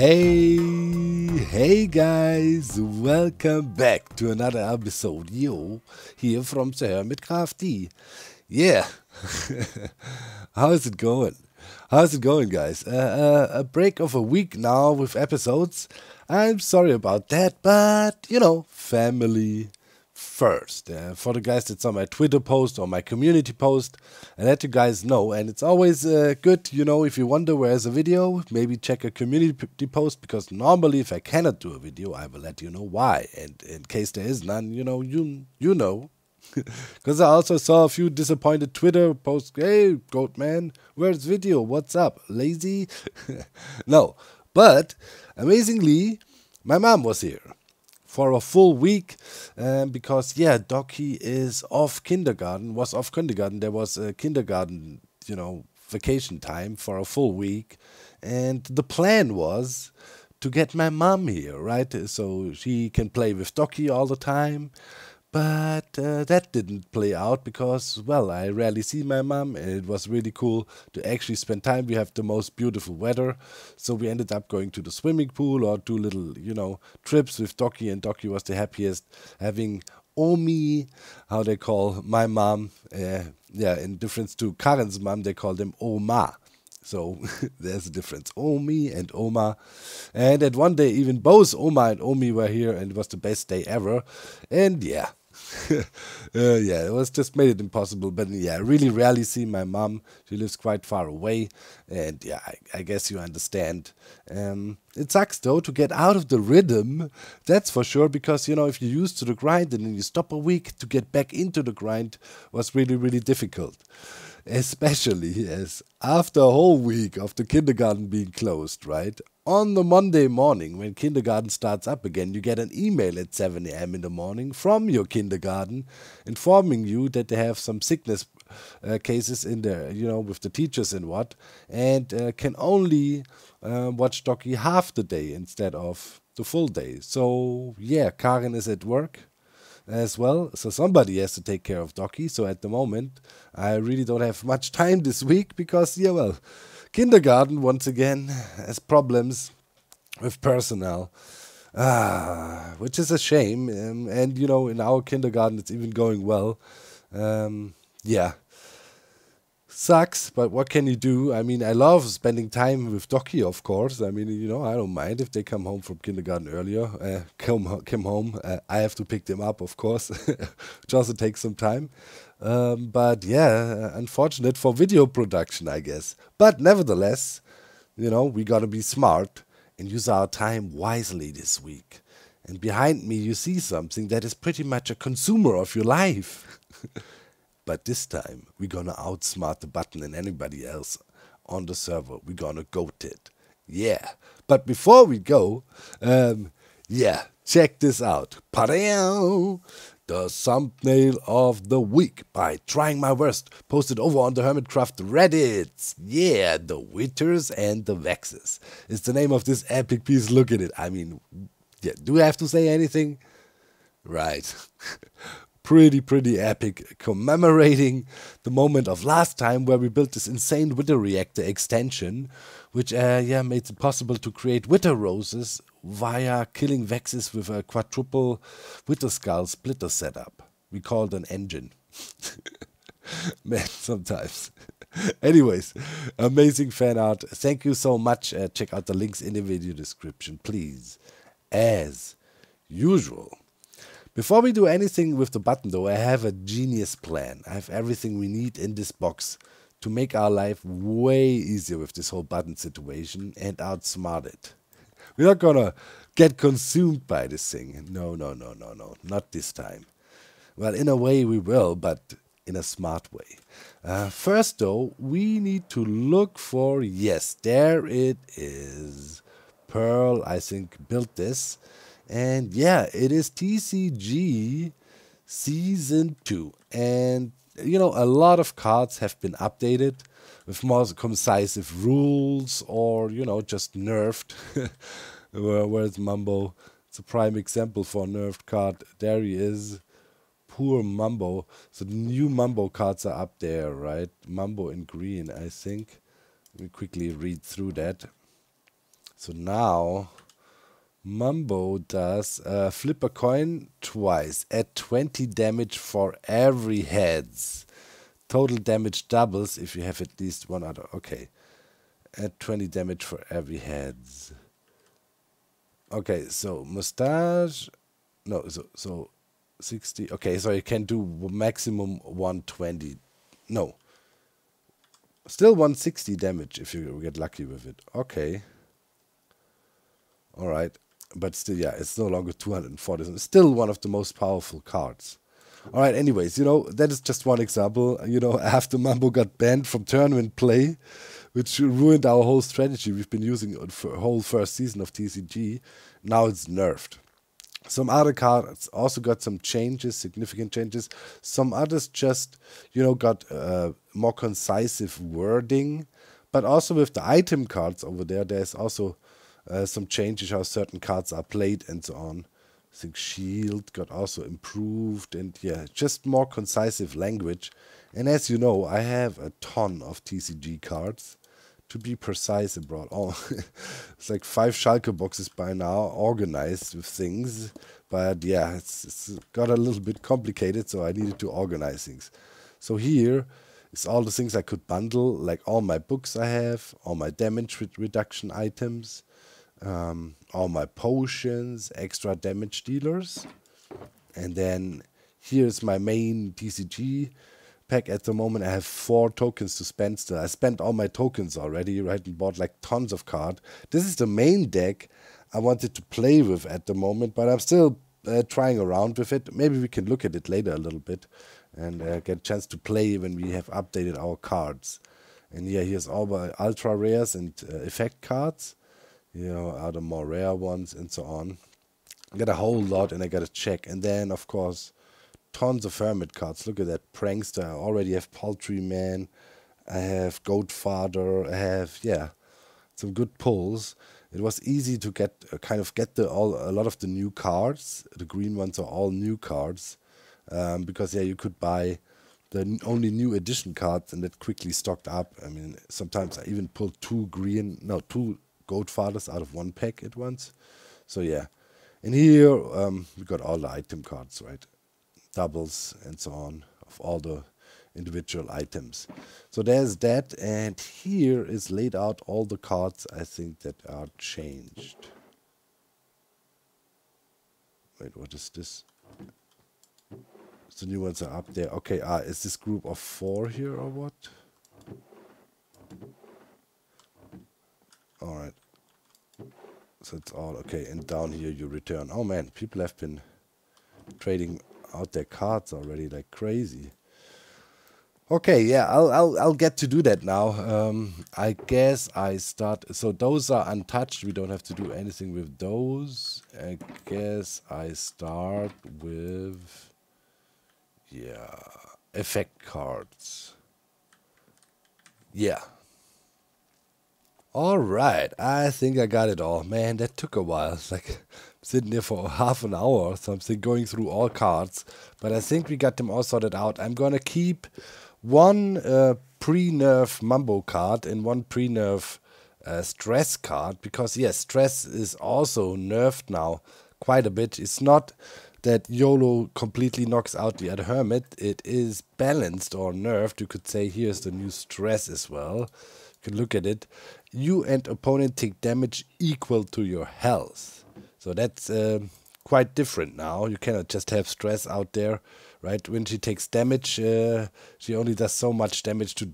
Hey guys, welcome back to another episode, yo, here from the Hermitcraft. Yeah, how's it going guys? A break of a week now with episodes. I'm sorry about that, but you know, family first. For the guys that's on my Twitter post or my community post, I let you guys know, and it's always good, you know, if you wonder where's a video, maybe check a community post, because normally if I cannot do a video, I will let you know why, and in case there is none, you know, you know, because I also saw a few disappointed Twitter posts. Hey, Goat Man, where's video? What's up? Lazy? No, but amazingly, my mom was here for a full week, because yeah, Doki is off kindergarten, was off kindergarten. There was a kindergarten, you know, vacation time for a full week, and the plan was to get my mom here, right, so she can play with Doki all the time. But that didn't play out because, well, I rarely see my mom, and it was really cool to actually spend time. We have the most beautiful weather, so we ended up going to the swimming pool or do little, you know, trips with Doki, and Doki was the happiest having Omi, how they call my mom. Yeah, in difference to Karen's mom, they call them Oma. So there's a difference, Omi and Oma. And at one day, even both Oma and Omi were here, and it was the best day ever. And yeah, yeah, it was just made it impossible. But yeah, I really rarely see my mom. She lives quite far away, and yeah, I guess you understand. It sucks though to get out of the rhythm, that's for sure, because you know, if you're used to the grind and then you stop a week, to get back into the grind was really difficult. Especially as after a whole week of the kindergarten being closed, right? On the Monday morning, when kindergarten starts up again, you get an email at 7 a.m. in the morning from your kindergarten informing you that they have some sickness cases in there, you know, with the teachers and what, and can only watch Doki half the day instead of the full day. So, yeah, Karen is at work as well, so somebody has to take care of Doki. So at the moment, I really don't have much time this week because, yeah, well, kindergarten once again has problems with personnel, which is a shame. And you know, in our kindergarten, it's even going well. Yeah, sucks, but what can you do? I mean, I love spending time with Doki, of course. I mean, you know, I don't mind if they come home from kindergarten earlier. Come home. I have to pick them up, of course, which also takes some time. But yeah, unfortunate for video production, I guess. But nevertheless, you know, we gotta be smart and use our time wisely this week. And behind me, you see something that is pretty much a consumer of your life. But this time, we're gonna outsmart the button and anybody else on the server. We're gonna goat it. Yeah. But before we go, yeah, check this out. Padayo! The thumbnail of the week by Trying My Worst, posted over on the Hermitcraft Reddit. Yeah, the Withers and the Vexes is the name of this epic piece. Look at it. I mean, yeah, do I have to say anything? Right. Pretty epic, commemorating the moment of last time where we built this insane Wither Reactor extension, which yeah, made it possible to create Wither Roses via killing Vexes with a quadruple Wither Skull splitter setup. We called an engine. Man, sometimes. Anyways, amazing fan art. Thank you so much. Check out the links in the video description, please. As usual. Before we do anything with the button though, I have a genius plan. I have everything we need in this box to make our life way easier with this whole button situation and outsmart it. We're not gonna get consumed by this thing. No, not this time. Well, in a way we will, but in a smart way. First though, we need to look for, yes, there it is. Pearl, I think, built this. And yeah, it is TCG Season 2. And, you know, a lot of cards have been updated with more concisive rules or, you know, just nerfed. Where's Mumbo? It's a prime example for a nerfed card. There he is. Poor Mumbo. So the new Mumbo cards are up there, right? Mumbo and Grian, I think. Let me quickly read through that. So now Mumbo does flip a coin twice, add 20 damage for every heads. Total damage doubles if you have at least one other. Okay. Add 20 damage for every heads. Okay, so mustache. No, so 60. Okay, so you can do maximum 120. No. Still 160 damage if you get lucky with it. Okay. Alright. But still, yeah, it's no longer 240. It's still one of the most powerful cards. Alright, anyways, you know, that is just one example. You know, after Mumbo got banned from tournament play, which ruined our whole strategy we've been using for the whole first season of TCG, now it's nerfed. Some other cards also got some changes, significant changes. Some others just, you know, got more concisive wording. But also with the item cards over there, there's also some changes how certain cards are played and so on. I think shield got also improved, and yeah, just more concisive language. And as you know, I have a ton of TCG cards. To be precise, abroad, oh, it's like 5 Schalke boxes by now, organized with things. But yeah, it's got a little bit complicated, so I needed to organize things. So here is all the things I could bundle, like all my books I have, all my damage reduction items, all my potions, extra damage dealers. And then here's my main TCG pack. At the moment I have 4 tokens to spend still. I spent all my tokens already, right, and bought like tons of cards. This is the main deck I wanted to play with at the moment, but I'm still trying around with it. Maybe we can look at it later a little bit and get a chance to play when we have updated our cards. And yeah, here's all my ultra rares and effect cards. You know, are the more rare ones and so on. I got a whole lot and I got to check. And then, of course, tons of hermit cards. Look at that prankster. I already have Poultryman. I have Goatfather. I have, yeah, some good pulls. It was easy to get, kind of get a lot of the new cards. The green ones are all new cards. Because, yeah, you could buy the only new edition cards and that quickly stocked up. I mean, sometimes I even pulled 2 Goatfathers out of one pack at once. So yeah, and here we got all the item cards, right, doubles and so on of all the individual items. So there's that, and here is laid out all the cards I think that are changed. Wait, what is this? The new ones are up there. Okay, is this group of 4 here or what? All right, so it's all okay. And down here you return. Oh man, people have been trading out their cards already like crazy. Okay, yeah, I'll get to do that now. I guess I start. So those are untouched. We don't have to do anything with those. I guess I start with, yeah, effect cards. Yeah. Alright, I think I got it all. Man, that took a while. It's like sitting there for half an hour or something, going through all cards. But I think we got them all sorted out. I'm gonna keep one pre-nerf Mumbo card and one pre-nerf stress card. Because, yes, stress is also nerfed now quite a bit. It's not that YOLO completely knocks out the other hermit. It is balanced or nerfed. You could say here's the new stress as well. Can look at it. You and opponent take damage equal to your health. So that's quite different now. You cannot just have stress out there, right? When she takes damage, she only does so much damage to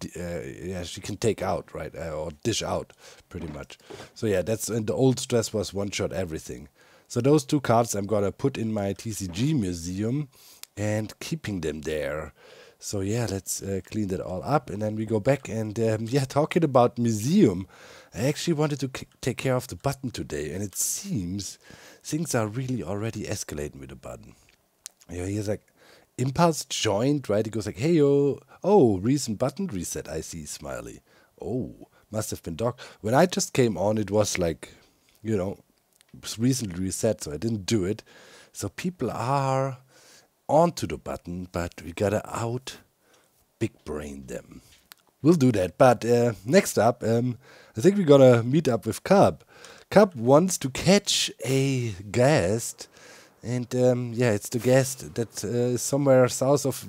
yeah, she can take out, right, or dish out pretty much. So yeah, that's, and the old stress was one shot everything. So those two cards I'm gonna put in my TCG museum and keeping them there. So yeah, let's clean that all up, and then we go back and yeah, talking about museum, I actually wanted to take care of the button today, and it seems things are really already escalating with the button. Yeah, he's like, Impulse joined, right? He goes like, hey yo, oh, recent button reset, I see, smiley. Oh, must have been Doc. When I just came on, it was like, you know, recently reset, so I didn't do it. So people are onto the button, but we gotta out big brain them. We'll do that. But next up, I think we're gonna meet up with Cub. Cub wants to catch a guest, and yeah, it's the guest that is somewhere south of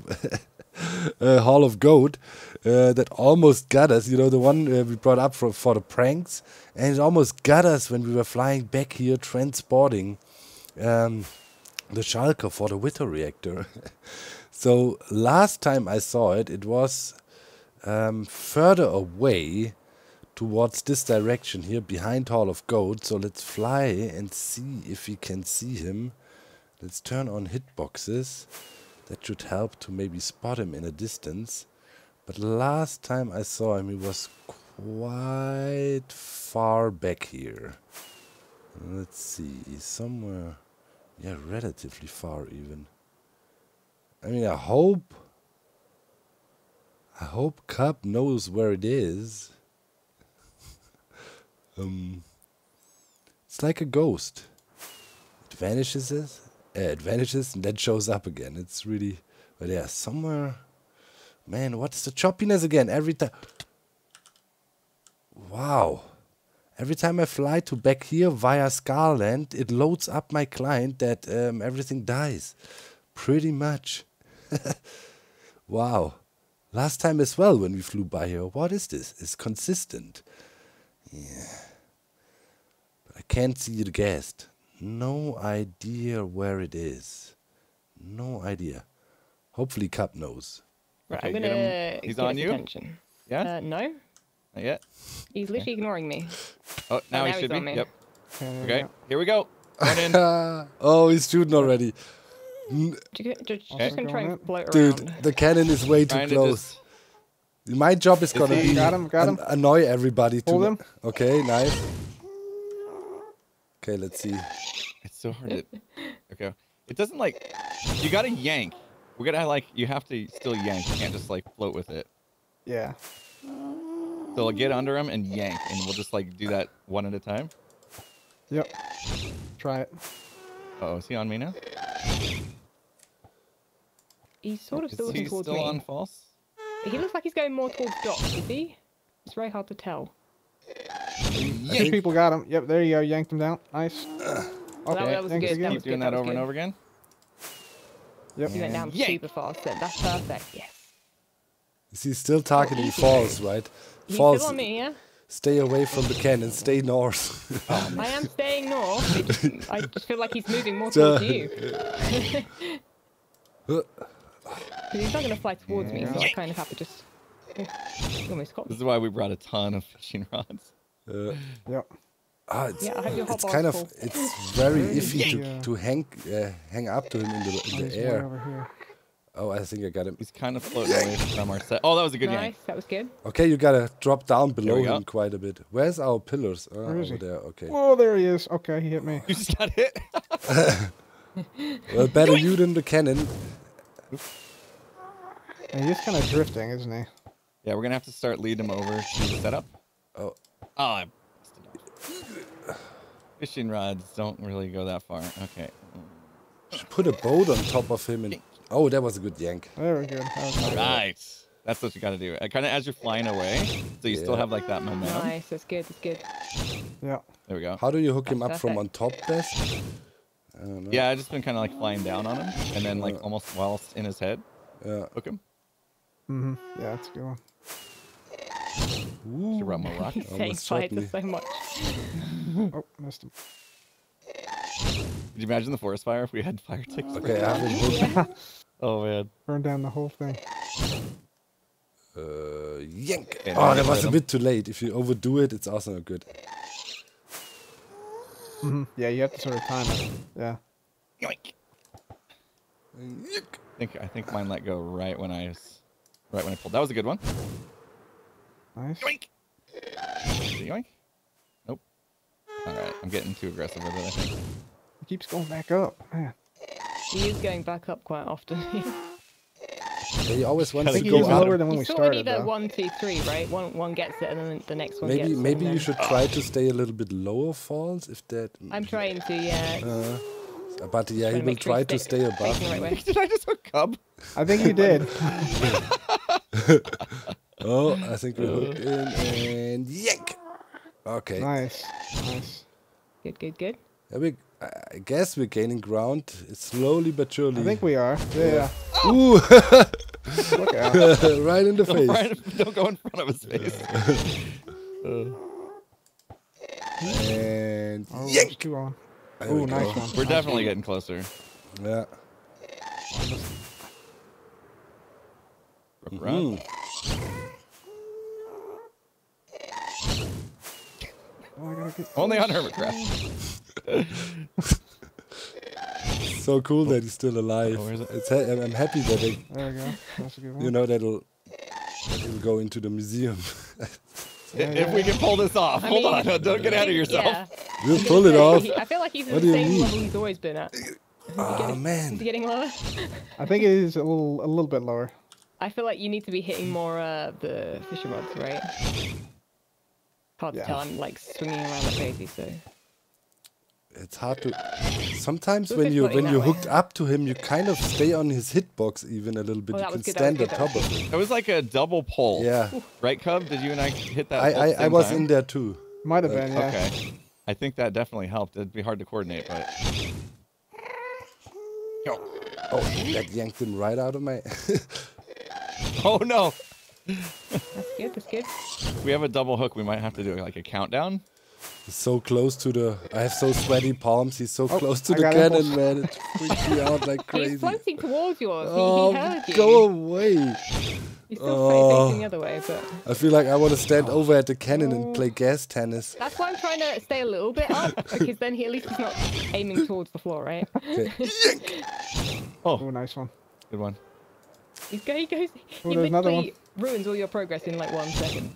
Hall of Goat that almost got us, you know, the one we brought up for the pranks, and it almost got us when we were flying back here transporting the shulker for the Wither Reactor. So last time I saw it, it was further away towards this direction here behind Hall of Goat. So let's fly and see if we can see him. Let's turn on hitboxes. That should help to maybe spot him in a distance. But last time I saw him, he was quite far back here. Let's see, he's somewhere, yeah, relatively far even. I mean, I hope Cub knows where it is. It's like a ghost. It vanishes, and then shows up again. It's really, but yeah, somewhere. Man, what's the choppiness again? Every time. Wow. Every time I fly to back here via Scarland, it loads up my client that everything dies. Pretty much. Wow. Last time as well when we flew by here. What is this? It's consistent. Yeah. But I can't see the guest. No idea where it is. No idea. Hopefully Cub knows. Right, okay, I'm gonna. He's on you. Attention. Yeah. No. Not yet. He's literally ignoring me. Oh, now he should be. Yep. Okay. Here we go. Run in. Oh, he's shooting already. Just gonna try and blow it around. Dude, the cannon is way too close. My job is gonna be annoy everybody. Hold him. Okay, nice. Okay, let's see. It's so hard. Okay, it doesn't like. You gotta yank. We're gonna like. You have to still yank. You can't just like float with it. Yeah. So I'll get under him and yank, and we'll just like do that one at a time. Yep. Try it. Oh, is he on me now? He's sort of still looking towards me. Is he still on false? He looks like he's going more towards Doc, is he? It's very hard to tell. Yes. People got him. Yep, there you go. Yanked him down. Nice. Okay, that was good. Again. Keep doing that over and over again. Yep. He went down super fast. That's perfect. Yes. Is he still targeting false, right? False. Still on me, yeah? Stay away from the cannon. Stay north. I am staying north. I just feel like he's moving more towards you. He's not going to fly towards me, so I kind of have to just... almost caught me. This is why we brought a ton of fishing rods. Yep. Ah, it's kind of... It's very iffy to hang up to him in the air. Over here. Oh, I think I got him. He's kind of floating away from our set. Oh, that was a good yank. Nice, that was good. Okay, you gotta drop down below him quite a bit. Where's our pillars? Oh, where is he? There, okay. Oh, there he is. Okay, he hit me. You just got hit? Well, better you than the cannon. Yeah, he's kind of drifting, isn't he? Yeah, we're gonna have to start leading him over to the setup. Oh. Oh, I missed it. Fishing rods don't really go that far. Okay. Should put a boat on top of him and... Oh, that was a good yank. Very good. Alright. That's what you gotta do. Kind of as you're flying away, so you still have like that momentum. Nice, that's good, that's good. Yeah. There we go. How do you hook him up from on top best? I don't know. Yeah, I've just been kind of like flying down on him, and then like almost whilst in his head. Yeah. Hook him. Mm-hmm. Yeah, that's a good one. Ooh. He's saying flies so much. Oh, missed him. Could you imagine the forest fire if we had fire ticks? Okay, oh man. Burn down the whole thing. Yank! Okay, oh, that was a bit too late. If you overdo it, it's also not good. Mm-hmm. Yeah, you have to sort of time it. Yeah. Yoink! Yoink! I think mine let go right when I pulled. That was a good one. Nice. Yoink! Yoink! Nope. Alright, I'm getting too aggressive with it, I think. Keeps going back up. Man. He is going back up quite often. He always wants to go lower than when we started. It's already 1, 2, 3, right? One gets it, and then the next one gets it. Maybe you should try to stay a little bit lower, falls, if that. I'm trying to, yeah. But yeah, he will try to stay above. Right. Did I just hook up? I think you did. Oh, I think we hooked in and yank. Okay. Nice. Nice. Good, good, good. I guess we're gaining ground slowly but surely. I think we are. Yeah. Oh! Ooh. Look out. Right in the face. Don't go in front of his face. And oh, yank. Oh, nice one. We're definitely getting closer. Yeah. Run. Oh, I gotta get only on Hermitcraft. So cool that he's still alive. Oh, it? I'm happy that it, there we go. That's a good one. You know, that'll go into the museum. If we can pull this off. I mean, hold on, don't get out of yourself. Yeah. We'll pull it off. I feel like he's at the same level he's always been at. Oh, man. Is he getting lower? I think it is a little bit lower. I feel like you need to be hitting more of the fishing rods, right? Hard to tell. I'm like swinging around like crazy, so it's hard to. Sometimes when you're hooked up to him, you kind of stay on his hitbox even a little bit. Oh, you can stand on top of it. It was like a double pull. Yeah. Right, Cub? Did you and I hit that? I was in there too. Might have been. Yeah. Okay. I think that definitely helped. It'd be hard to coordinate, but. Oh, that yanked him right out of my. Oh no! That's good, that's good. We have a double hook, we might have to do like a countdown. He's so close to the... I have so sweaty palms, he's so close to the cannon, man. It freaks me out like crazy. He's floating towards yours, he heard you. Go away! He's still facing the other way, but... I feel like I want to stand over at the cannon and play gas tennis. That's why I'm trying to stay a little bit up, because then he at least is not aiming towards the floor, right? Okay. Oh, nice one. Good one. He literally ruins all your progress in like 1 second.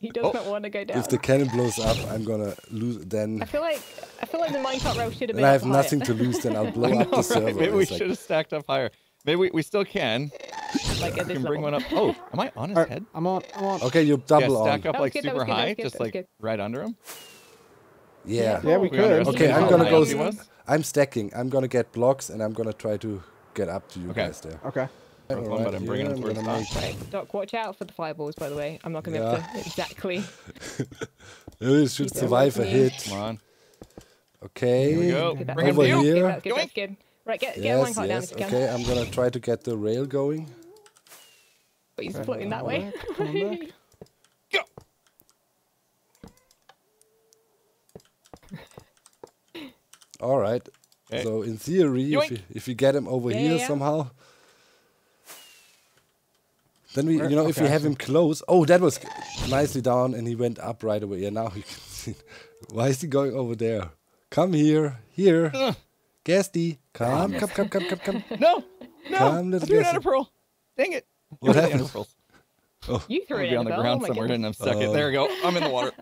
He does not want to go down. If the cannon blows up, I'm gonna lose. Then I feel like the minecart rail should have been. I have nothing to lose. Then I'll blow up the server. Maybe we should have stacked up higher. Maybe we still can. Like at this level. Bring one up. Oh, am I on his head? I'm on. Okay, you double on. Stack up like super high, just like right under him. Yeah. Yeah, we could. Okay, I'm gonna go. I'm stacking. I'm gonna get blocks, and I'm gonna try to get up to you guys there. Okay. Right, but I'm bringing them towards Doc, watch out for the fireballs, by the way. I'm not going to be able to exactly. You should survive a hit. Come on. Okay. Here we go. Over here. That's good, that's good. Right, get a minecart down if you can. Okay, I'm going to try to get the rail going. But he's floating that way. Go! All right. Okay. So, in theory, if you get him over here somehow... Then we, you know, if we have him close. Oh, that was nicely down, and he went up right away. And now you can see. Why is he going over there? Come here, Gasty, come. No, come, little Gasty. Out of Pearl. Dang it! What happened? You threw it on the ground somewhere, and I'm stuck. There we go. I'm in the water.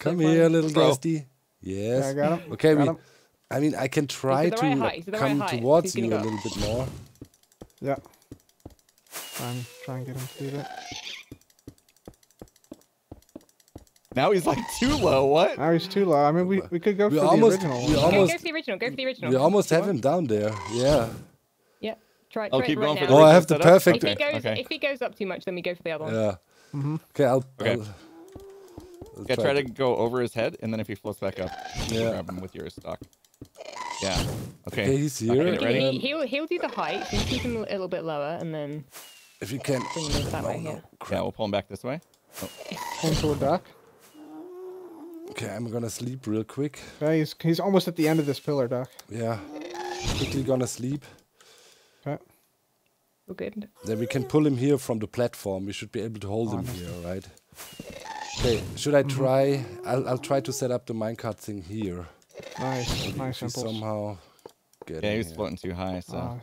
Come here, little Gasty. Yes. I got him. Okay, I mean, I can try to come towards you a little bit more. Yeah. Try and get him to do that. Now he's like too low, what? Now he's too low. I mean, we could go for the original. Go for the original, We almost have him down there, yeah. I'll keep going for the original. Oh, I have the perfect. If he goes up too much, then we go for the other one. Yeah. Okay, I'll try to go over his head, and then if he floats back up, grab him with your stock. Yeah. Okay, he's here. Okay, he'll do the height, so keep him a little bit lower, and then... If you can... we'll pull him back this way. Pull him toward Doc. Okay, I'm gonna sleep real quick. Okay, he's almost at the end of this pillar, Doc. Yeah. Quickly gonna sleep. Okay. Okay. Then we can pull him here from the platform. We should be able to hold him here, right? Okay, should I try... I'll try to set up the minecart thing here. Nice, maybe nice Impulse. Somehow get he was floating too high, so...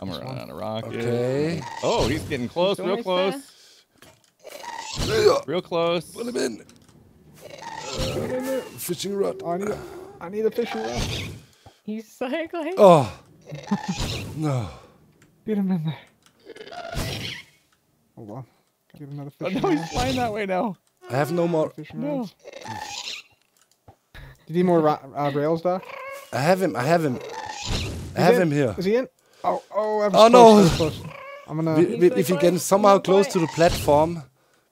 I'm running on a rock. Okay. Dude. Oh, he's getting close, real close. Real close. Put him in. Fishing rod. I need a fishing rod. He's so close. Oh. No. Get him in there. Hold on. Get another fishing rod. No, he's flying that way now. I have no more fishing rods. Do you need more rails, Doc? I have him. I have him here. Is he in? Oh, I'm close. No! I'm gonna... If you get him somehow close to the platform,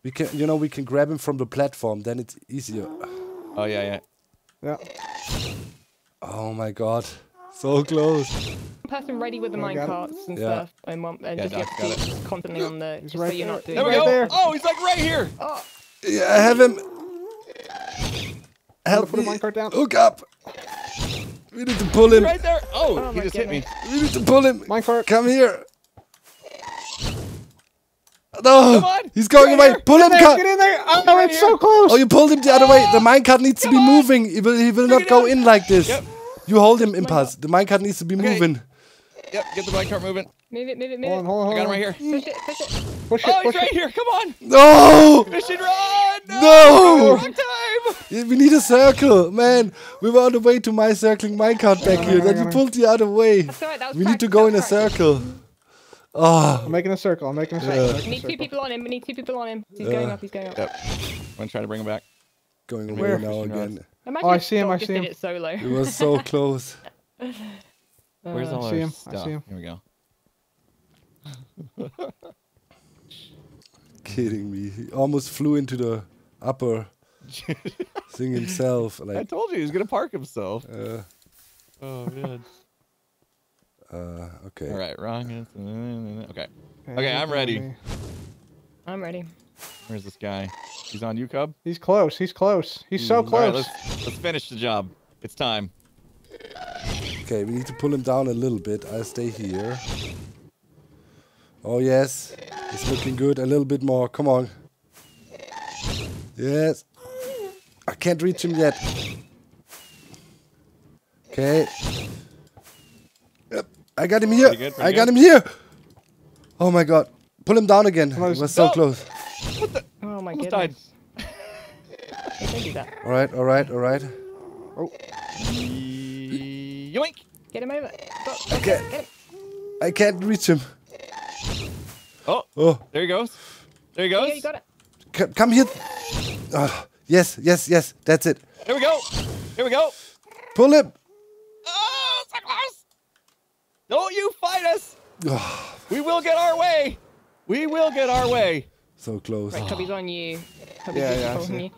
We can, you know, we can grab him from the platform. Then it's easier. Oh yeah, yeah. Yeah. Oh my god, so close. Person ready with the minecarts and stuff. And yeah, just keep constantly on the. Just right so you're not doing. There we go. There. Oh, he's like right here. Oh. Yeah, I have him. Help me. Put the minecart down. Hook up. We need to pull him. Right there. Oh he just hit me. We need to pull him. Minecart. Come here. No! Come on. He's going away! Pull him! Get in there! Oh, no, it's so close! Oh, you pulled him the other way! The minecart needs to be moving! He will not go in like this! Yep. You hold him, Impulse. The minecart needs to be moving. Yep, get the minecart moving. Move it. Hold on. I got him right here. Push it. Oh, he's right here! Come on! No! Mission run! No! Wrong time! We need a circle, man! We were on the way to my circling minecart back here, then you pulled the other way. We need to go in a circle. Oh. I'm making a circle. Yeah. Need 2 people on him. He's going up. Yep. I'm gonna try to bring him back. Going away now again. Oh, I see him. Did it solo. It was so close. Where's all our stuff? I see him. Here we go. Kidding me. He almost flew into the upper thing himself. Like, I told you he was gonna park himself. Oh man. Okay. All right, wrong. Okay, I'm ready. Where's this guy? He's on you, Cub? He's close. He's so close. All right, let's finish the job. It's time. Okay, we need to pull him down a little bit. I'll stay here. Oh, yes. It's looking good. A little bit more. Come on. Yes. I can't reach him yet. Okay. I got him here. I got him here. Oh my god. Pull him down again. He was so close. What the? Oh my god. Alright, alright. Oh. Yoink. Get him over. Okay. Get him. I can't reach him. Oh. There he goes. Yeah, you got it. Come here. Oh. Yes. That's it. Here we go. Pull him. Oh, so close. Don't you fight us! We will get our way! So close. Right, Cubby's on you. Cubby's on you.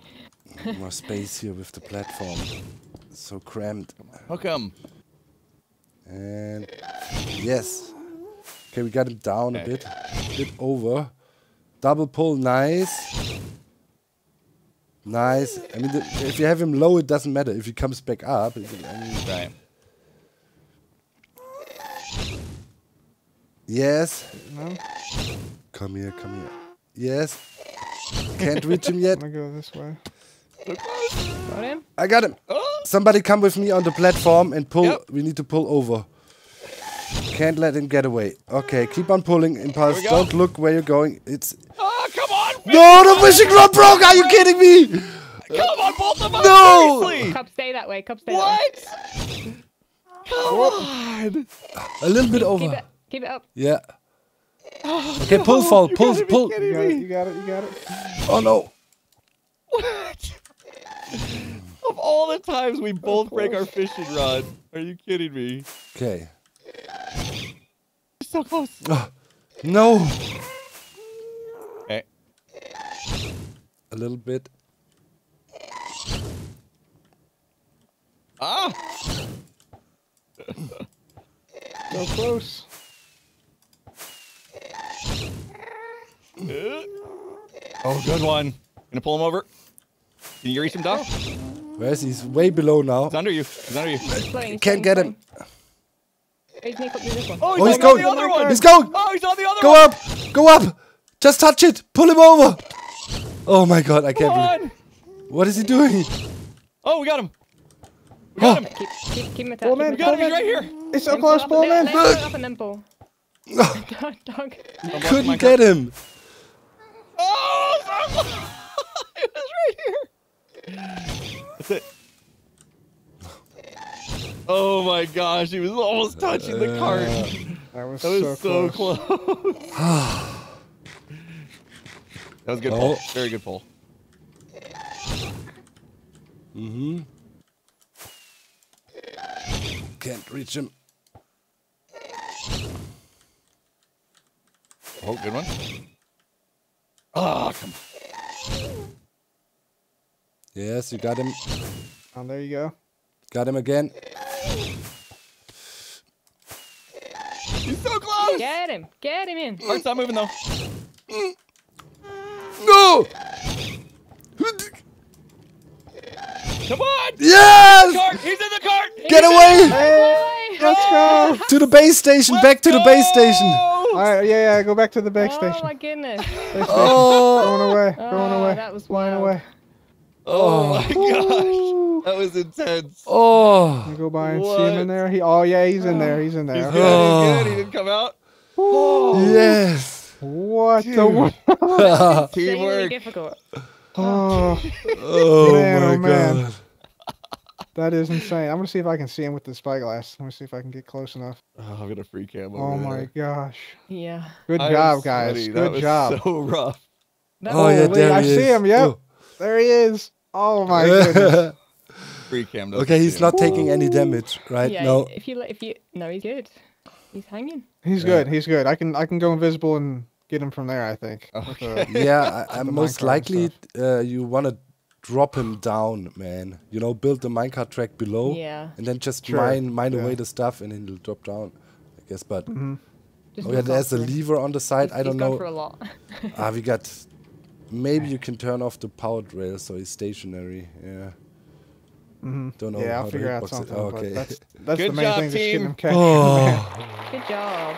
More space here with the platform. It's so cramped. Hook him. And... yes. Okay, we got him down a bit. Over. Double pull, nice. I mean, if you have him low, it doesn't matter. If he comes back up... right. Yes. No. Come here. Yes. Can't reach him yet. I'm gonna go this way. I got him. Oh. Somebody come with me on the platform and pull. Yep. We need to pull over. Can't let him get away. Okay, keep on pulling, Impulse. Don't look where you're going. It's. Oh, come on! No, the wishing rod broke. Are you kidding me? Come on, both of us. No. Cub, stay that way. What? Come on. A little bit over. Keep it up. Yeah. Oh, okay, no. Pull. You got it. Oh no. What? Of all the times we both break our fishing rod. Are you kidding me? Okay. So close. No. Okay. A little bit. Ah. So close. Oh, good one. Gonna pull him over. Can you reach him, Doc? Where is he? He's way below now. He's under you. Can't get him. Oh, he's going. He's going. Oh, he's on the other one. Go up. Just touch it. Pull him over. Oh my god, I can't believe it. What is he doing? Oh, we got him. Keep him attached. We got him. He's right here. It's so close. Pull him in. Up and then pull. Couldn't get him. Oh, it was right here. That's it. Oh my gosh, he was almost touching the cart. That was so close. That was a good pull. Very good pull. Can't reach him. Oh, good one. Ah, come on. Yes, you got him. Oh, there you go. Got him again. He's so close! Get him in. Alright, stop moving though. No! Come on! Yes! Cart. He's in the cart! Get away! Hey, let's go! To the base station! Let's back to the base station! Alright, yeah, yeah, go back to the base station. Oh my goodness. Oh. Going away, going away. That was flying away. Oh my gosh. That was intense. Oh. Can I go by and see him in there? Oh yeah, he's in there, he's in there. He's good, he's good. He didn't come out. Oh. Yes. What the world? That's insanely difficult. Oh, oh man, my God. That is insane. I'm going to see if I can see him with the spyglass. Let me see if I can get close enough. Oh, I'm going to free cam over there. Oh my gosh. Yeah. Good job, guys. Good job. So rough. Oh, yeah, there he is. I see him, yep. Ooh. There he is. Oh, my goodness. Free cam. Okay, he's not taking any damage, right? Yeah, no. No, he's good. He's hanging. He's good. He's good. I can go invisible and get him from there, I think. Okay. Yeah, most likely you want to drop him down, man. You know, build the minecart track below, and then just mine away the stuff, and then it'll drop down, I guess. But oh yeah, there's a lever on the side. I don't know. He's gone for a lot. Ah, we got. Maybe you can turn off the powered rail so he's stationary. Yeah. Don't know. Yeah, I'll figure out something. Oh, okay. That's the main thing. Just getting him. Good job.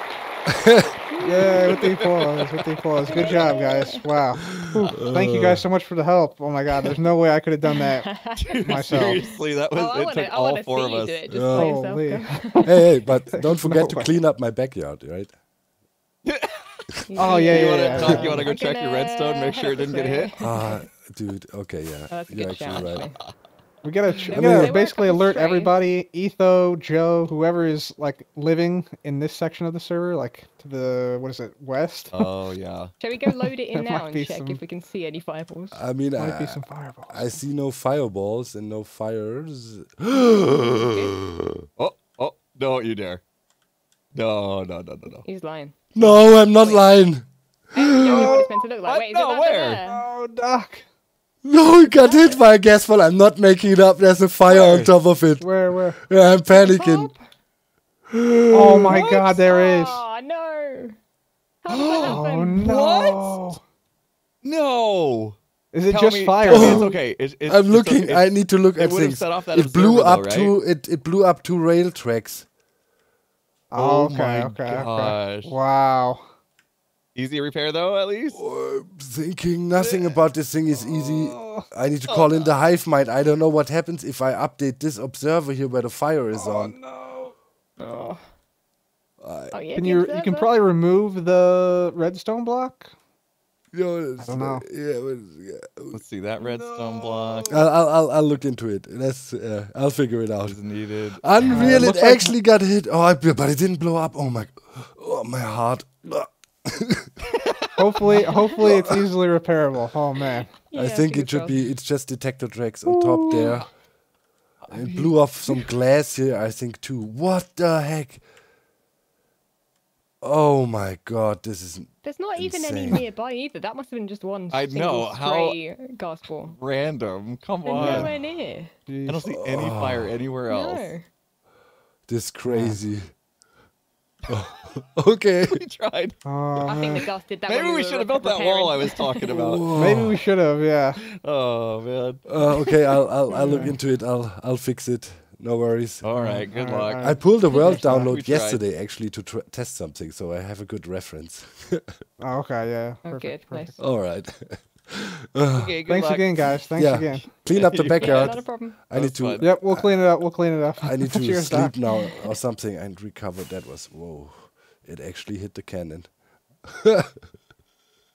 Yeah, with the applause, with the applause. Good job, guys. Wow. Thank you guys so much for the help. Oh, my God. There's no way I could have done that myself. Seriously, that was, it took all four of us. Hey, but don't forget to clean up my backyard, right? Oh, yeah, yeah. You want to go check your redstone, make sure it didn't get hit? Ah, dude. Okay, yeah. Oh, you're actually right. We gotta, basically alert everybody, Etho, Joe, whoever is like living in this section of the server, like to the west. Oh yeah. Shall we go load it in now and check if we can see any fireballs? I mean, might be some fireballs. I see no fireballs and no fires. Oh, don't you dare! No. He's lying. No, I'm not lying. What it's meant to look like. Wait, is it where? Oh, Doc. No, he got hit by a gas ball. I'm not making it up. There's a fire on top of it. Where? Yeah, I'm panicking. Oh my God, there is. Oh no. How did that happen? Oh no. What? No. Is it just fire? It's okay. I'm looking. I need to look at things. It blew up two rail tracks. Oh my gosh. Wow. Easy repair though, at least. Thinking nothing about this thing is easy. I need to call in the HiveMind. I don't know what happens if I update this observer here where the fire is on. No. Oh. Yeah, can you can probably remove the redstone block. Yo, I don't know. Let's see that redstone block. I'll look into it. I'll figure it out. It's needed. Unreal! It actually got hit. Oh, but it didn't blow up. Oh my heart. hopefully it's easily repairable. Oh man, yeah, I think it should be. It's just detector tracks on top there. It blew off some glass here, I think too. What the heck? Oh my God, this is. There's not even any nearby either. That must have been just one. I know how gas ball. Random. Come on. There's nowhere near. Jeez. I don't see any fire anywhere else. No. This is crazy. Okay. We tried. I think the dust did that. Maybe we should have built that wall I was talking about. Maybe we should have. Yeah. Oh man. Okay, I'll look into it. I'll fix it. No worries. All right. Good luck. I pulled a world download yesterday actually to test something, so I have a good reference. Okay. Yeah. Okay. Nice. All right. Okay. Good luck. Again, guys. Thanks again. Clean up the backyard. Not a problem. I need to. Yep, we'll clean it up. We'll clean it up. I need to sleep now or something and recover. That was It actually hit the cannon.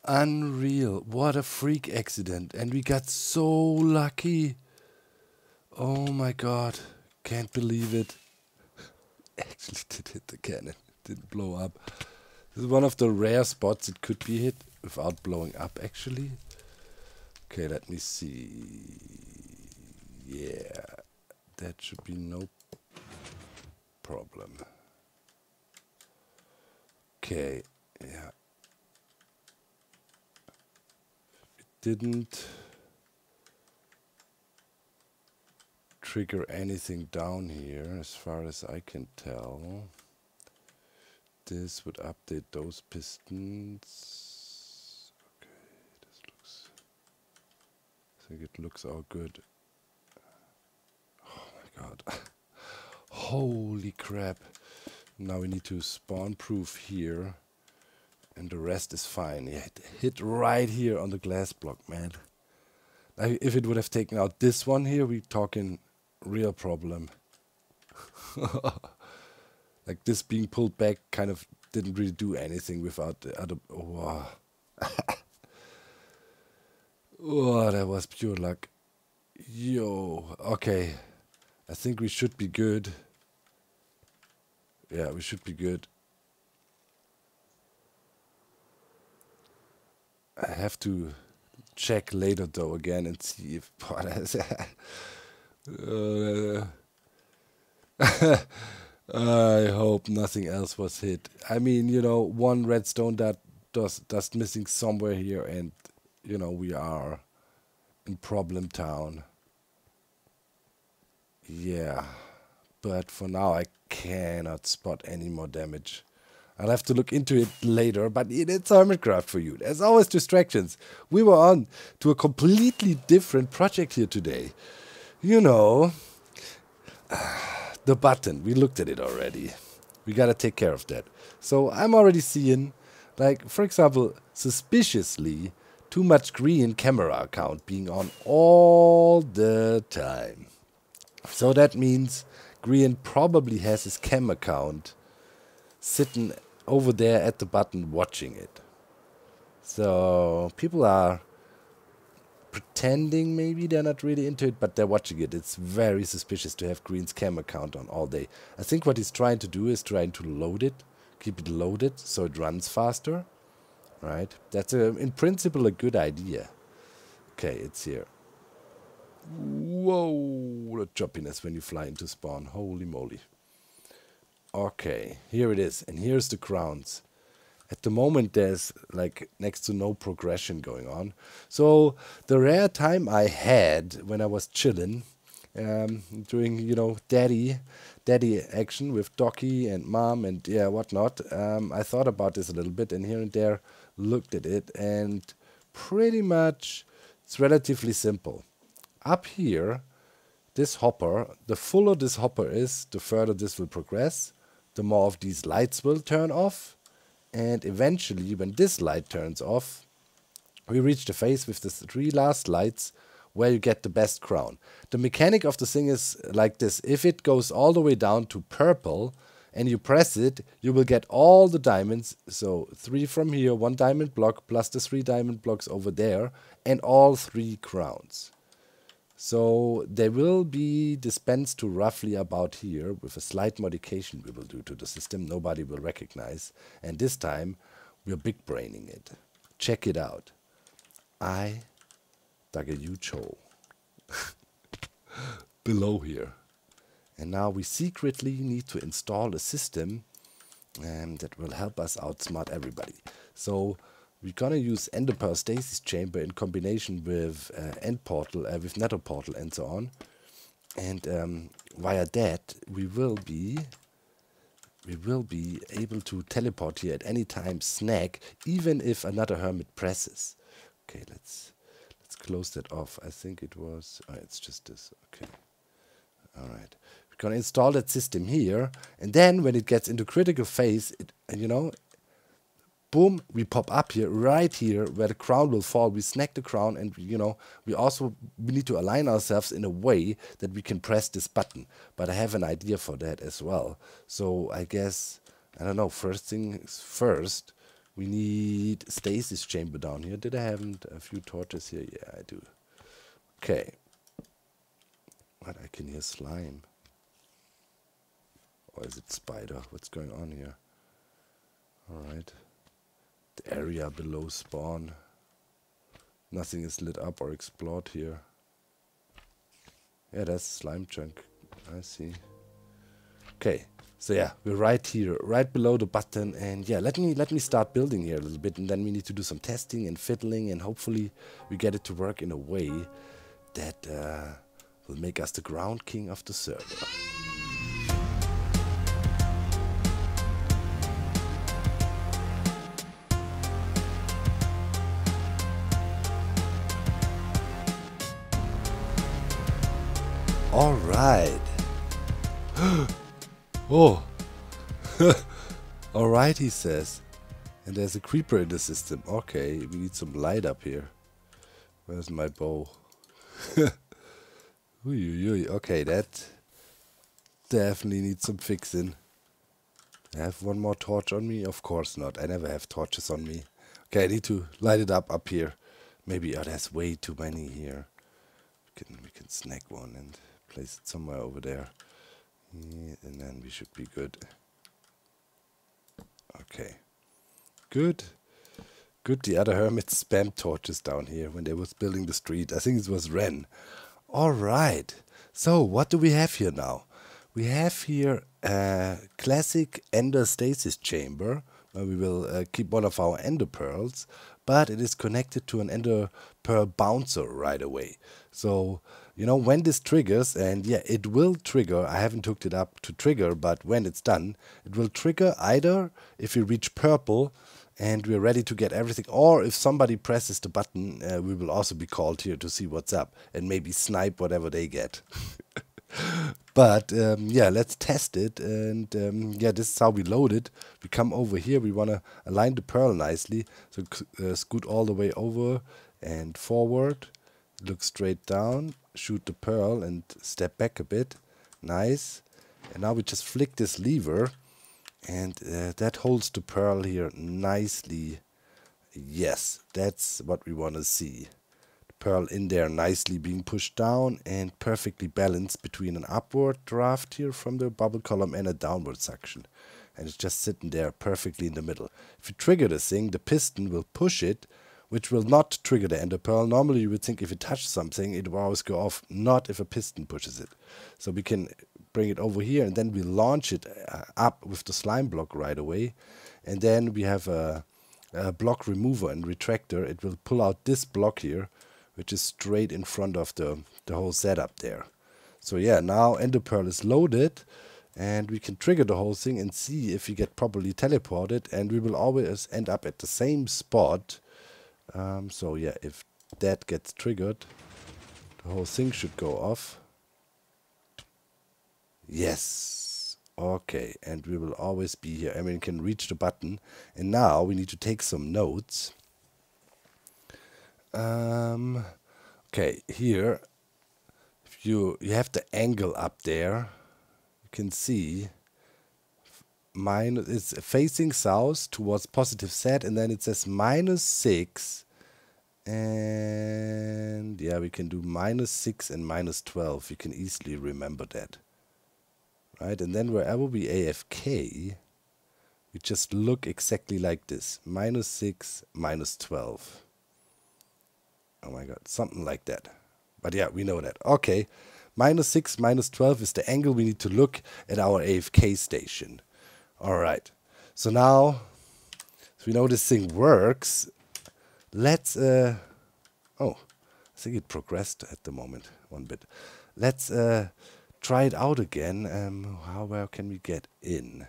Unreal! What a freak accident! And we got so lucky. Oh my God! Can't believe it. Actually, did hit the cannon. It didn't blow up. This is one of the rare spots it could be hit without blowing up. Actually. Okay, let me see. Yeah, that should be no problem. Okay, yeah. didn't trigger anything down here as far as I can tell. This would update those pistons. Okay, this looks, I think it looks all good. Oh my god. Holy crap. Now we need to spawn proof here. And the rest is fine. Yeah, it hit right here on the glass block, man. Like, if it would have taken out this one here, we're talking real problem. Like this being pulled back kind of didn't really do anything without the other... Oh, wow. Oh, that was pure luck. Yo, okay. I think we should be good. Yeah, we should be good. I have to check later though again and see if I hope nothing else was hit. I mean, you know, one redstone that does missing somewhere here, and you know we are in problem town. Yeah, but for now I cannot spot any more damage. I'll have to look into it later, but it's Hermitcraft for you. There's always distractions. We were on to a completely different project here today. You know, the button, we looked at it already. We gotta take care of that. So I'm already seeing, like, for example, suspiciously, too much green camera account being on all the time. So that means Grian probably has his cam account sitting over there at the button watching it. So people are pretending maybe they're not really into it, but they're watching it. It's very suspicious to have Green's cam account on all day. I think what he's trying to do is trying to load it, keep it loaded so it runs faster, right? That's in principle a good idea. Okay, it's here. Whoa, the choppiness when you fly into spawn, holy moly. Okay, here it is, and here's the crowns. At the moment there's like next to no progression going on. So the rare time I had when I was chilling, doing, you know, daddy action with Doki and mom and yeah, whatnot, I thought about this a little bit and here and there looked at it, and pretty much it's relatively simple. Up here, this hopper, the fuller this hopper is, the further this will progress. The more of these lights will turn off, and eventually when this light turns off we reach the phase with the three last lights where you get the best crown. The mechanic of the thing is like this: if it goes all the way down to purple and you press it, you will get all the diamonds, so 3 from here, 1 diamond block plus the 3 diamond blocks over there, and all 3 crowns. So they will be dispensed to roughly about here with a slight modification we will do to the system nobody will recognize. And this time we're big braining it. Check it out. I dug a huge hole below here. And now we secretly need to install a system that will help us outsmart everybody. So we're gonna use Enderpearl Stasis Chamber in combination with End Portal, with Nether Portal, and so on. And via that, we will be able to teleport here at any time, snag, even if another hermit presses. Okay, let's close that off. I think it was. Oh, it's just this. Okay. All right. We're gonna install that system here, and then when it gets into critical phase, it, you know, boom, we pop up here, right here, where the crown will fall. We snag the crown, and, you know, we need to align ourselves in a way that we can press this button. But I have an idea for that as well. So I guess, I don't know, first things first, we need stasis chamber down here. Did I have a few torches here? Yeah, I do. Okay. But I can hear slime. Or is it spider? What's going on here? All right. Area below spawn. Nothing is lit up or explored here. Yeah, that's slime chunk. I see. Okay, so yeah, we're right here, right below the button, and yeah, let me start building here a little bit, and then we need to do some testing and fiddling, and hopefully we get it to work in a way that will make us the ground king of the server. Alright. Oh. Alright, he says. And there's a creeper in the system. Okay, we need some light up here. Where's my bow? Okay, that definitely needs some fixing. I have one more torch on me? Of course not. I never have torches on me. Okay, I need to light it up here. Maybe, oh, there's way too many here. We can snag one and place it somewhere over there. Yeah, and then we should be good. Okay. Good. Good. The other hermits spammed torches down here when they was building the street. I think it was Wren. Alright. So, what do we have here now? We have here a classic ender stasis chamber where we will keep one of our ender pearls, but it is connected to an ender pearl bouncer right away. So, you know, when this triggers, and yeah, it will trigger, I haven't hooked it up to trigger, but when it's done, it will trigger either if we reach purple and we're ready to get everything, or if somebody presses the button, we will also be called here to see what's up and maybe snipe whatever they get. But yeah, let's test it, and yeah, this is how we load it. We come over here, we want to align the pearl nicely, so scoot all the way over and forward, look straight down, shoot the pearl and step back a bit. Nice. And now we just flick this lever, and that holds the pearl here nicely. Yes, that's what we want to see. Pearl in there nicely being pushed down and perfectly balanced between an upward draft here from the bubble column and a downward suction. And it's just sitting there perfectly in the middle. If you trigger this thing, the piston will push it, which will not trigger the ender pearl. Normally you would think if you touch something, it will always go off, not if a piston pushes it. So we can bring it over here, and then we launch it up with the slime block right away. And then we have a block remover and retractor. It will pull out this block here, which is straight in front of the whole setup there. So yeah, now ender pearl is loaded, and we can trigger the whole thing and see if we get properly teleported, and we will always end up at the same spot. So yeah, if that gets triggered, the whole thing should go off. Yes. Okay, and we will always be here. I mean, we can reach the button. And now we need to take some notes. Okay, here if you have the angle up there, you can see mine is facing south towards positive set, and then it says -6, and yeah, we can do -6 and -12. You can easily remember that, right? And then wherever we AFK, we just look exactly like this: -6, -12. Oh my god, something like that. But yeah, we know that. Okay, -6, -12 is the angle we need to look at our AFK station. Alright, so now we know this thing works. Let's, oh, I think it progressed at the moment one bit. Let's try it out again. Where can we get in?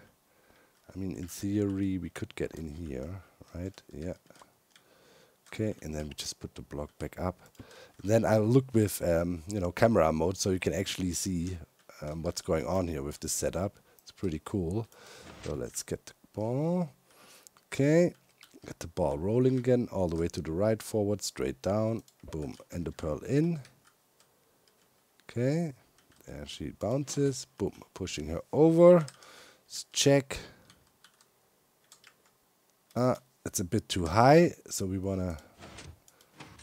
I mean, in theory, we could get in here, right? Yeah. Okay, and then we just put the block back up. And then I'll look with, you know, camera mode, so you can actually see what's going on here with this setup. It's pretty cool. So let's get the ball. Okay, get the ball rolling again, all the way to the right, forward, straight down. Boom, and the pearl in. Okay, there she bounces. Boom, pushing her over. Let's check. It's a bit too high, so we want to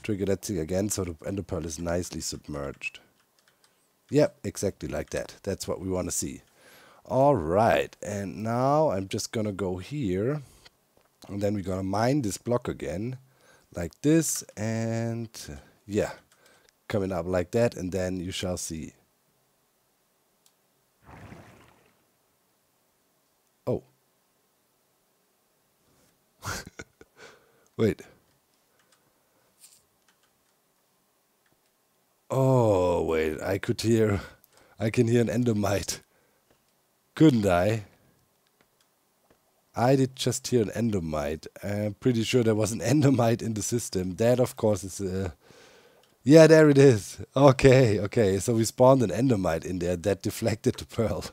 trigger that thing again, so the ender pearl is nicely submerged. Yep, exactly like that. That's what we want to see. Alright, and now I'm just going to go here, and then we're going to mine this block again, like this, and yeah, coming up like that, and then you shall see. Wait. Oh, wait, I can hear an endomite. Couldn't I? I did just hear an endomite. I'm pretty sure there was an endomite in the system. That, of course, is a... yeah, there it is. Okay, okay. So we spawned an endomite in there that deflected the pearl.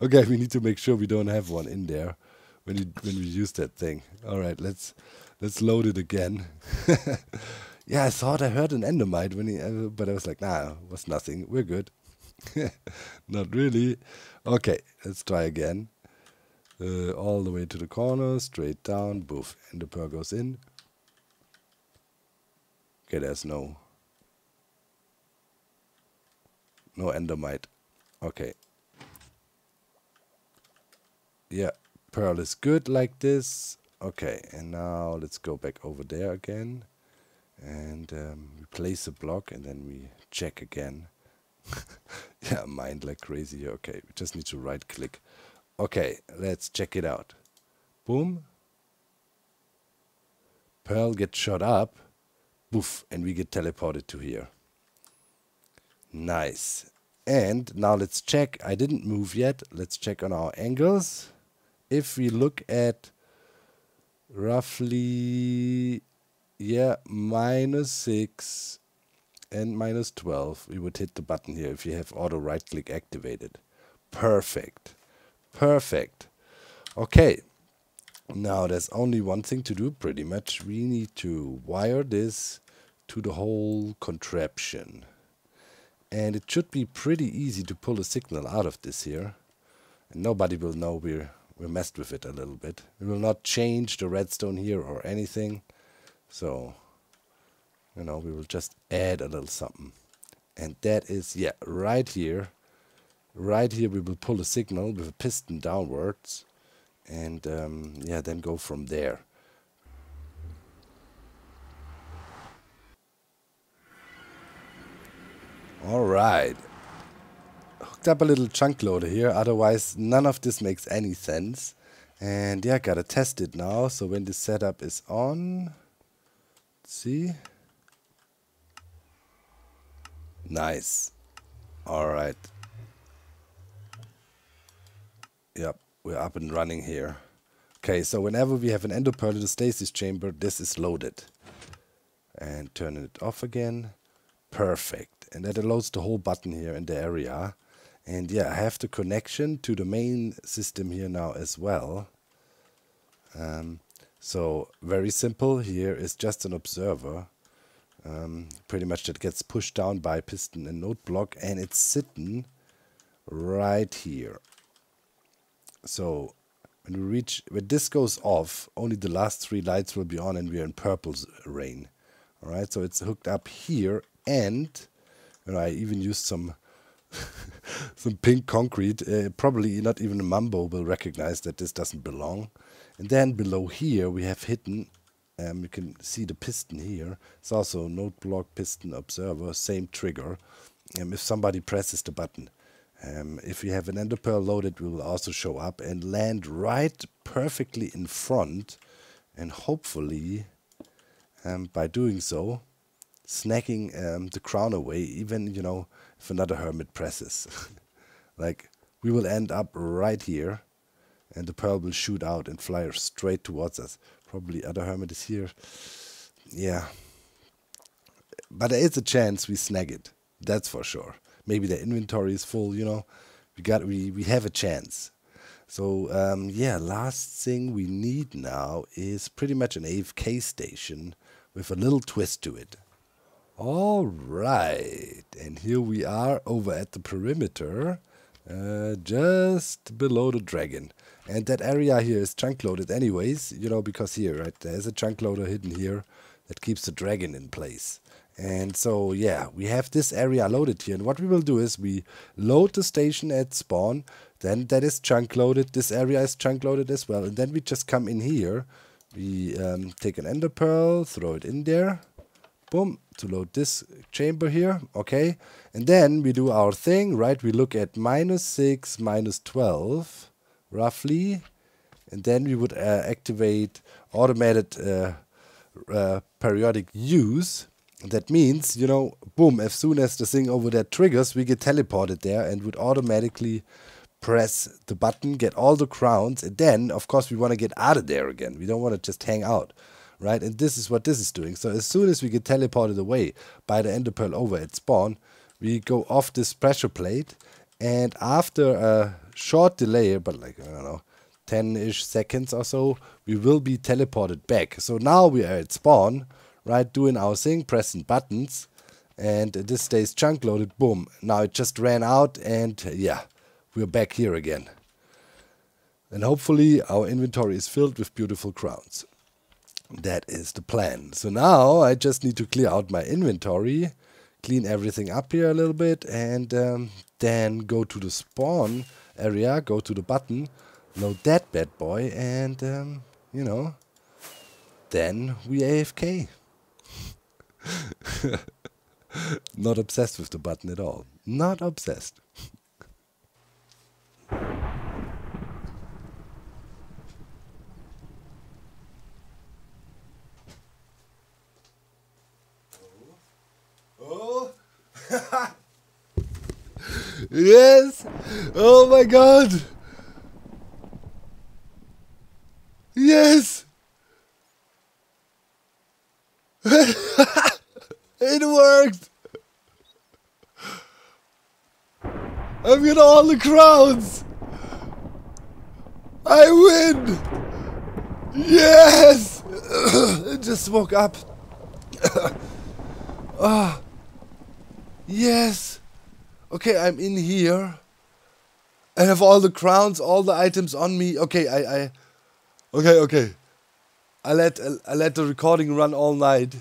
Okay, we need to make sure we don't have one in there when we use that thing. All right, let's load it again. Yeah, I thought I heard an endomite when he, but I was like, nah, it was nothing. We're good. Not really. Okay, let's try again. All the way to the corner, straight down, boof, and the pearl goes in. Okay, there's no endomite. Okay. Yeah, pearl is good like this. Okay, and now let's go back over there again. And we place a block and then we check again. Yeah, mind like crazy. Okay, we just need to right click. Okay, let's check it out. Boom. Pearl gets shot up. Boof, and we get teleported to here. Nice. And now let's check. I didn't move yet. Let's check on our angles. If we look at roughly... yeah, -6 and -12. We would hit the button here if you have auto right click activated. Perfect. Perfect. Okay. Now there's only one thing to do pretty much. We need to wire this to the whole contraption. And it should be pretty easy to pull a signal out of this here. And nobody will know we messed with it a little bit. We will not change the redstone here or anything. So, you know, we will just add a little something. And that is, yeah, right here. Right here we will pull a signal with a piston downwards. And, yeah, then go from there. Alright. Hooked up a little chunk loader here. Otherwise, none of this makes any sense. And, yeah, gotta test it now. So when the setup is on... see, nice. All right. Yep, we're up and running here. Okay, so whenever we have an ender pearl in the stasis chamber, this is loaded. And turning it off again. Perfect. And that loads the whole button here in the area. And yeah, I have the connection to the main system here now as well. So very simple, here is just an observer, pretty much that gets pushed down by piston and node block, and it's sitting right here. So when we reach, when this goes off, only the last three lights will be on and we are in purple rain. All right, so it's hooked up here, and you know, I even used some some pink concrete. Probably not even a Mumbo will recognize that this doesn't belong. And then below here we have hidden, you can see the piston here. It's also node block, piston, observer, same trigger. If somebody presses the button, if we have an ender pearl loaded, we will also show up and land right perfectly in front, and hopefully by doing so snagging the crown away, even, you know, if another hermit presses. Like, we will end up right here. And the pearl will shoot out and fly straight towards us. Probably other hermit is here. Yeah. But there is a chance we snag it. That's for sure. Maybe the inventory is full, you know. We have a chance. So, yeah, last thing we need now is pretty much an AFK station with a little twist to it. All right. And here we are over at the perimeter. Just below the dragon. And that area here is chunk loaded anyways, you know, because here, right, there's a chunk loader hidden here that keeps the dragon in place. And so, yeah, we have this area loaded here. And what we will do is we load the station at spawn, then that is chunk loaded, this area is chunk loaded as well. And then we just come in here, we take an ender pearl, throw it in there, boom, to load this chamber here, okay. And then we do our thing, right, we look at -6, -12, roughly, and then we would activate automated periodic use. That means, you know, boom, as soon as the thing over there triggers, we get teleported there and would automatically press the button, get all the crowns, and then, of course, we want to get out of there again. We don't want to just hang out, right? And this is what this is doing. So as soon as we get teleported away by the Ender Pearl over at spawn, we go off this pressure plate, and after a short delay, but like, I don't know, 10-ish seconds or so, we will be teleported back. So now we are at spawn, right, doing our thing, pressing buttons, and this stays chunk loaded, boom. Now it just ran out, and yeah, we're back here again. And hopefully our inventory is filled with beautiful crowns. That is the plan. So now I just need to clear out my inventory, clean everything up here a little bit, and then go to the spawn area, go to the button, load that bad boy, and, you know, then we AFK. Not obsessed with the button at all. Not obsessed. Oh. Oh. Yes. Oh my God. Yes. It worked. I've got all the crowns. I win. Yes. I just woke up. Oh. Yes. Okay, I'm in here. I have all the crowns, all the items on me. Okay, okay. I let the recording run all night.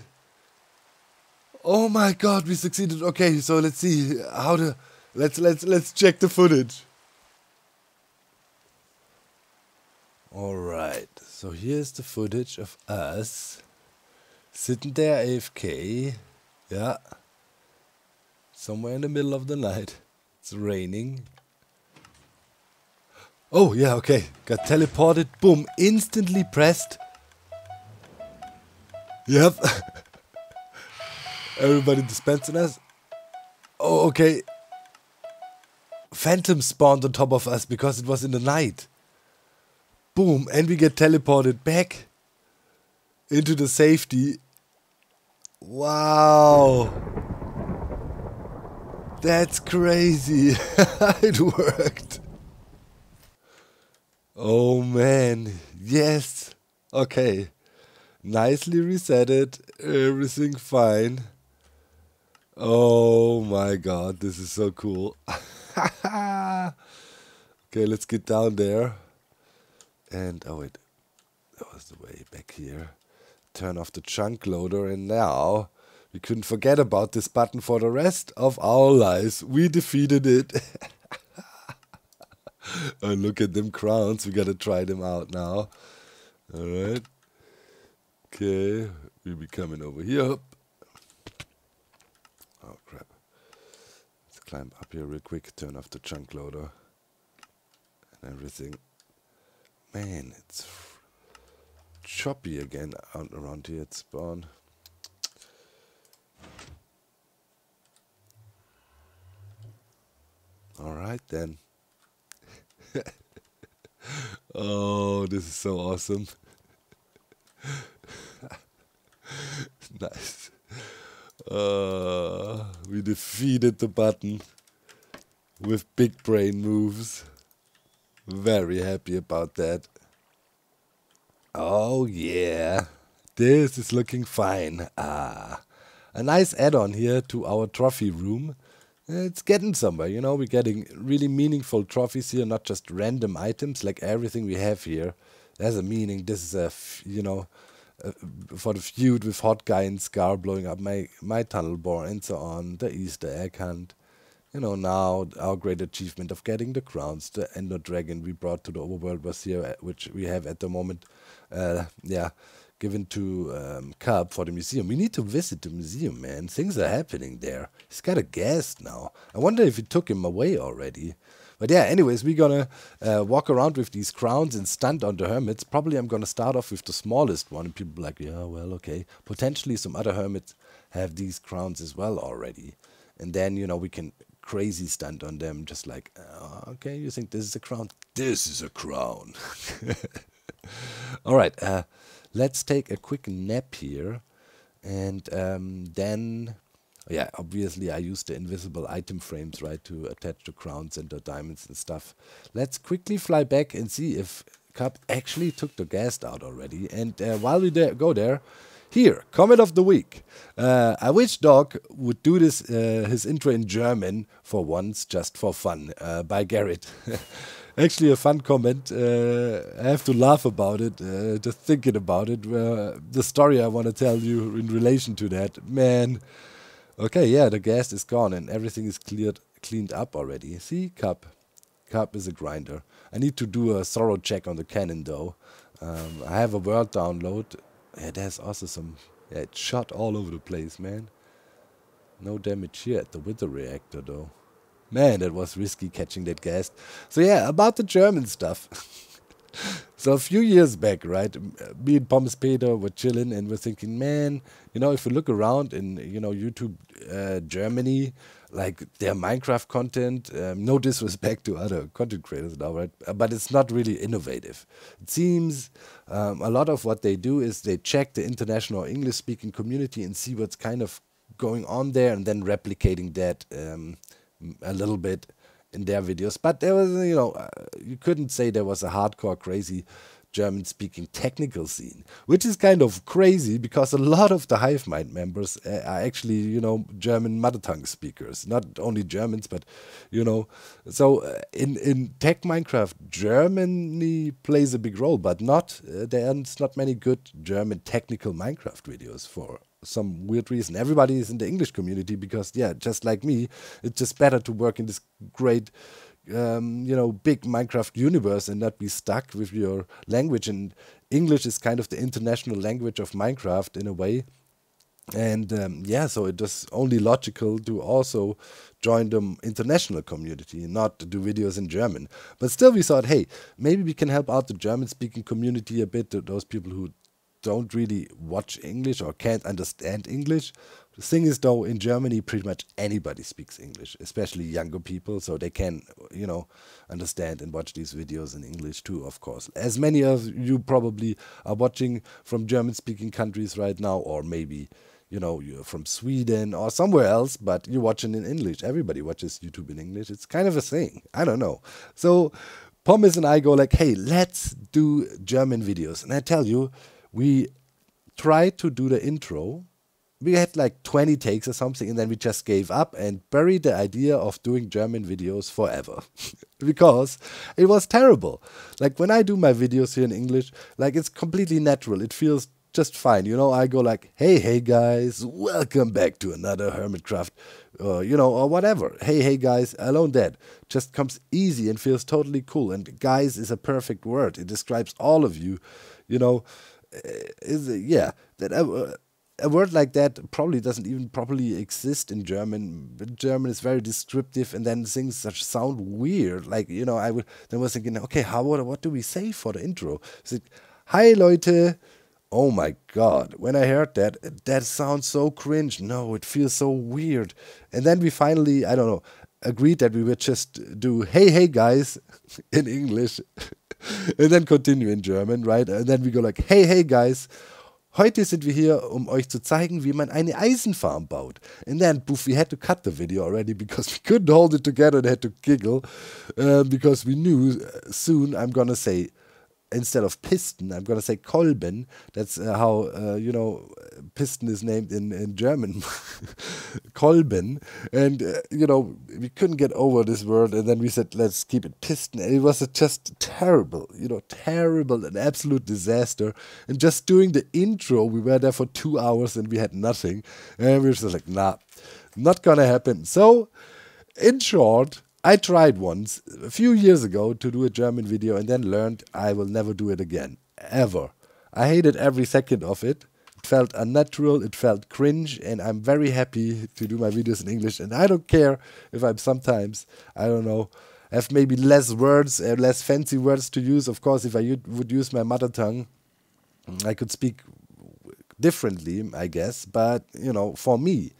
Oh my God, we succeeded. Okay, so let's see how to. Let's check the footage. All right. So here's the footage of us sitting there AFK. Yeah. Somewhere in the middle of the night. It's raining. Oh yeah, okay. Got teleported. Boom. Instantly pressed. Yep. Everybody dispensing us. Oh, okay. Phantom spawned on top of us because it was in the night. Boom. And we get teleported back into the safety. Wow. That's crazy. It worked. Oh, man. Yes. Okay. Nicely reset it, everything fine. Oh my God, this is so cool. Okay, let's get down there. And, oh wait, that was the way back here. Turn off the chunk loader, and now we couldn't forget about this button for the rest of our lives. We defeated it. Oh, look at them crowns, we gotta try them out now. Alright. Okay, we'll be coming over here. Oh crap. Let's climb up here real quick, turn off the chunk loader and everything. Man, it's choppy again out around here at spawn. Alright then. Oh, this is so awesome. Nice. We defeated the button with big brain moves. Very happy about that. Oh yeah, this is looking fine. Ah, a nice add-on here to our trophy room. It's getting somewhere, you know. We're getting really meaningful trophies here, not just random items. Like everything we have here has a meaning. This is a, you know, for the feud with Hot Guy and Scar blowing up my tunnel bore and so on, the Easter egg hunt, you know. Now our great achievement of getting the crowns, the Ender Dragon we brought to the overworld was here, which we have at the moment, yeah, given to Cub for the museum. We need to visit the museum, man. Things are happening there. He's got a guest now. I wonder if he took him away already. But yeah, anyways, we're gonna walk around with these crowns and stunt on the hermits. Probably I'm gonna start off with the smallest one. And people are like, yeah, well, okay. Potentially some other hermits have these crowns as well already. And then, you know, we can crazy stunt on them. Just like, oh, okay, you think this is a crown? This is a crown. All right, let's take a quick nap here. And then, yeah, obviously I use the invisible item frames, right, to attach the crowns and the diamonds and stuff. Let's quickly fly back and see if Cub actually took the ghast out already. And while we go there, here, comment of the week. I wish Doc would do this, his intro in German for once, just for fun, by Garrett. Actually a fun comment, I have to laugh about it, just thinking about it, the story I want to tell you in relation to that, man. Okay, yeah, the ghast is gone and everything is cleaned up already. See, Cub is a grinder. I need to do a thorough check on the cannon though. I have a world download, yeah, there's also some, yeah, it's shot all over the place, man. No damage here at the Wither Reactor though. Man, that was risky catching that ghast. So yeah, about the German stuff. So a few years back, right, me and Pommes Peter were chilling and we're thinking, man, you know, if you look around in, you know, YouTube Germany, like their Minecraft content, no disrespect to other content creators now, right? But it's not really innovative. It seems a lot of what they do is they check the international English-speaking community and see what's kind of going on there and then replicating that a little bit in their videos. But there was, you know, you couldn't say there was a hardcore crazy German-speaking technical scene, which is kind of crazy because a lot of the HiveMind members are actually, you know, German mother tongue speakers, not only Germans, but, you know, so in Tech Minecraft, Germany plays a big role, but not, there's not many good German technical Minecraft videos for some weird reason. Everybody is in the English community because, yeah, just like me, it's just better to work in this great, you know, big Minecraft universe and not be stuck with your language. And English is kind of the international language of Minecraft in a way. And yeah, so it was only logical to also join the international community and not do videos in German. But still we thought, hey, maybe we can help out the German-speaking community a bit, those people who don't really watch English or can't understand English. The thing is though, in Germany pretty much anybody speaks English, especially younger people, so they can, you know, understand and watch these videos in English too, of course. As many of you probably are watching from German-speaking countries right now, or maybe, you know, you're from Sweden or somewhere else, but you're watching in English. Everybody watches YouTube in English. It's kind of a thing. I don't know. So Pommes and I go like, hey, let's do German videos. And I tell you, we tried to do the intro. We had like 20 takes or something, and then we just gave up and buried the idea of doing German videos forever. Because it was terrible. Like when I do my videos here in English, like it's completely natural. It feels just fine. You know, I go like, hey guys, welcome back to another Hermitcraft, you know, or whatever. Hey guys, alone dead. Just comes easy and feels totally cool. And guys is a perfect word. It describes all of you, you know. Yeah, that a word like that probably doesn't even properly exist in German. But German is very descriptive, and then things such sound weird. Like, you know, I would then was thinking, okay, what do we say for the intro? It's like, hi Leute. Oh my God, when I heard that sounds so cringe. No, it feels so weird. And then we finally, I don't know, agreed that we would just do hey guys in English. And then continue in German, right? And then we go like, hey guys, heute sind wir hier, euch zu zeigen, wie man eine Eisenfarm baut. And then, poof, we had to cut the video already because we couldn't hold it together and had to giggle because we knew soon I'm gonna say, instead of piston, I'm gonna say Kolben. That's how, you know, piston is named in German. Kolben. And, you know, we couldn't get over this word. And then we said, let's keep it piston. And it was just terrible, you know, terrible, an absolute disaster. And just doing the intro, we were there for 2 hours and we had nothing. And we were just like, nah, not gonna happen. So, in short, I tried once, a few years ago, to do a German video and then learned I will never do it again. Ever. I hated every second of it. It felt unnatural, it felt cringe, and I'm very happy to do my videos in English. And I don't care if I'm sometimes, I don't know, have maybe less words, less fancy words to use. Of course, if I would use my mother tongue, I could speak differently, I guess. But, you know, for me,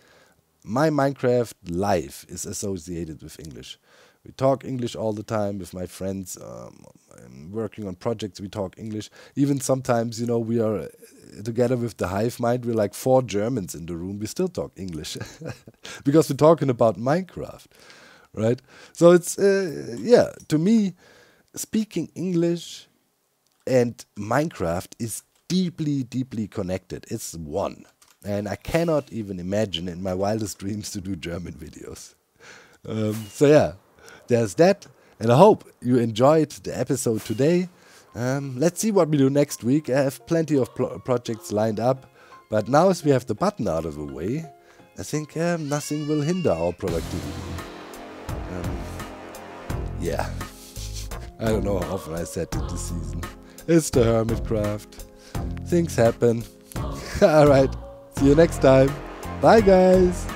my Minecraft life is associated with English. We talk English all the time with my friends. I'm working on projects, we talk English. Even sometimes, you know, we are together with the HiveMind. We're like 4 Germans in the room. We still talk English because we're talking about Minecraft, right? So it's, yeah, to me, speaking English and Minecraft is deeply, deeply connected. It's one. And I cannot even imagine in my wildest dreams to do German videos. So yeah. There's that, and I hope you enjoyed the episode today. Let's see what we do next week. I have plenty of projects lined up, but now as we have the button out of the way, I think nothing will hinder our productivity. Yeah, I don't know how often I said it this season. It's the Hermitcraft. Things happen. Alright, see you next time. Bye guys!